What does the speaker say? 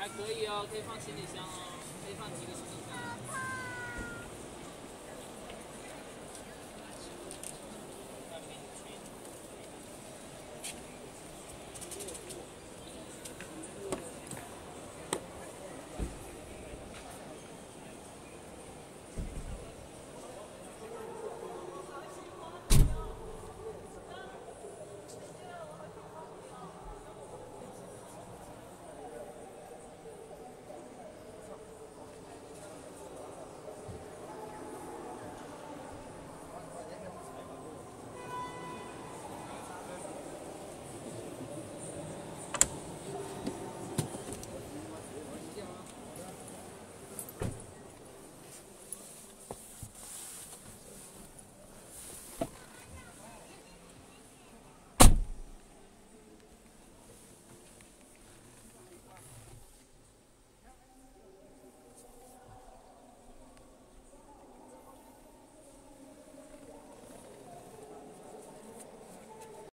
还可以哦，可以放行李箱哦，可以放几个行李箱。